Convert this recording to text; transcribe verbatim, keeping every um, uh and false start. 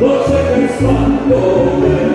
Doczekaj słabowe.